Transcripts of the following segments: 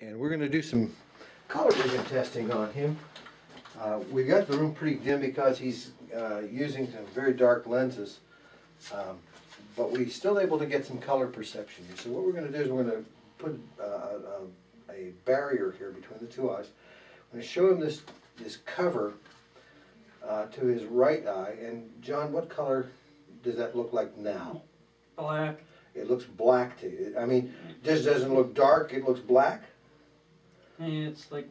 and we're going to do some color vision testing on him. We've got the room pretty dim because he's using some very dark lenses, but we're still able to get some color perception here. So what we're going to do is we're going to put a barrier here between the two eyes. I'm going to show him this cover to his right eye. And John, what color does that look like now? Black. It looks black to you. I mean, this doesn't look dark. It looks black. Yeah, it's like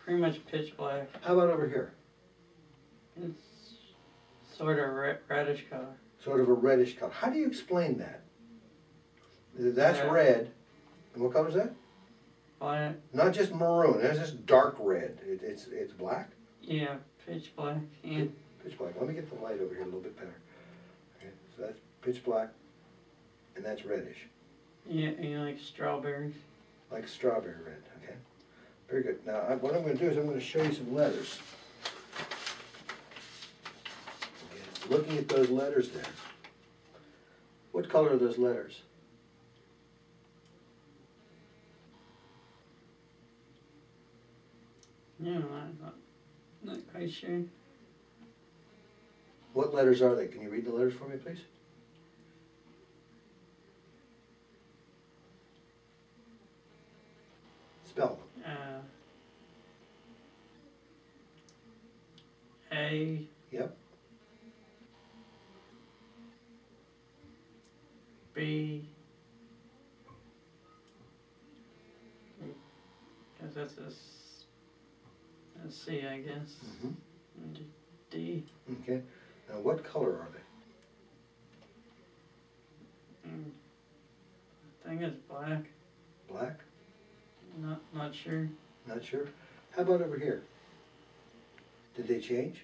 pretty much pitch black. How about over here? It's sort of reddish color. Sort of a reddish color. How do you explain that? That's red. And what color is that? Black. Not just maroon. That's just dark red. It's black. Yeah, pitch black. Yeah. Pitch black. Let me get the light over here a little bit better. Okay, so that's pitch black, and that's reddish. Yeah, and like strawberry. Like strawberry red. Okay. Very good. Now, what I'm going to do is I'm going to show you some letters. Okay, looking at those letters there. What color are those letters? Yeah, I'm not quite sure. What letters are they? Can you read the letters for me, please? Spell them. A. Yep. B. Because that's a C, I guess. Mm-hmm. D. Okay. Now, what color are they? I think it's black. Black? Not sure. Not sure. How about over here? Did they change?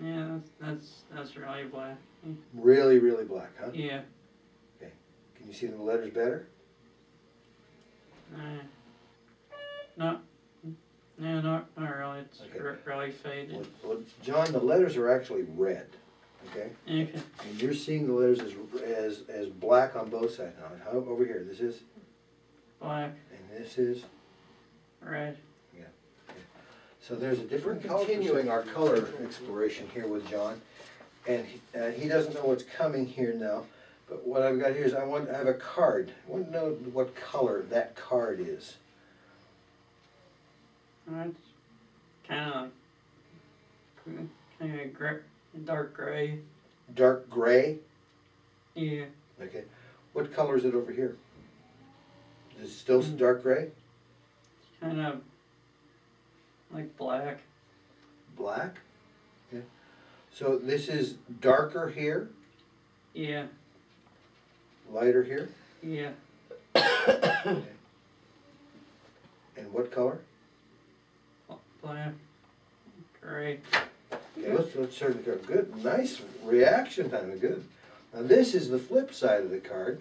Yeah, that's really black. Really, really black, huh? Yeah. Okay. Can you see the letters better? No, not really. It's okay. Really faded. Well, John, the letters are actually red. Okay. Okay. And you're seeing the letters as black on both sides now. How over here? This is black. And this is red. Yeah. Okay. So there's a different. We're continuing our color exploration here with John, and he doesn't know what's coming here now. But what I've got here is I have a card. I want to know what color that card is. It's kind of dark gray. Dark gray? Yeah. Okay. What color is it over here? Is it still dark gray? It's kind of like black. Black? Okay. So this is darker here? Yeah. Lighter here? Yeah. Okay. And what color? Black, great. Okay, let's turn the card. Good, nice reaction time. Good. Now this is the flip side of the card.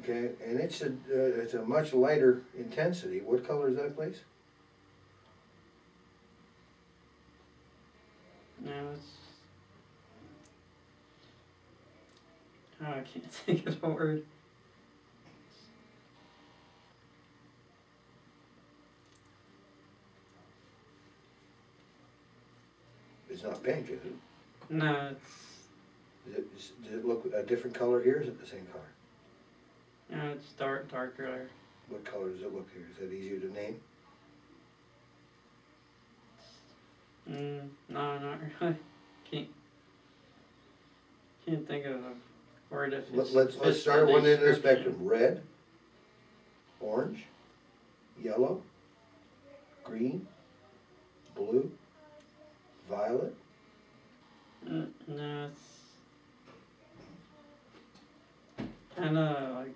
Okay, and it's a much lighter intensity. What color is that, please? No, it's. Oh, I can't think of the word. It's not pink, is it? No, it's... Does it look a different color here, or is it the same color? No, it's dark color. What color does it look here? Is that easier to name? No, not really. Can't think of a word. Let's start one end of the spectrum. Red, orange, yellow, green, blue, violet? No, it's kind of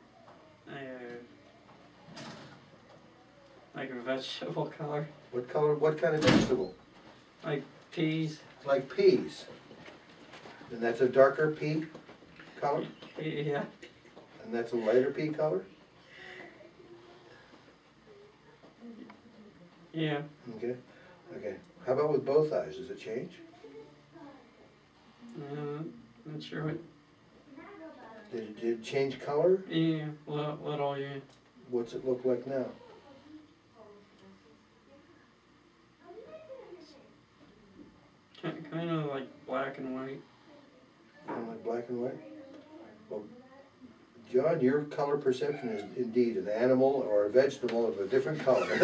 like a vegetable color. What color? What kind of vegetable? Like peas. Like peas. And that's a darker pea color? Yeah. And that's a lighter pea color? Yeah. Okay. Okay. How about with both eyes? Does it change? Not sure what. Did it change color? Yeah, little, yeah. What's it look like now? Kind of like black and white. Kind of like black and white? Well, John, your color perception is indeed an animal or a vegetable of a different color.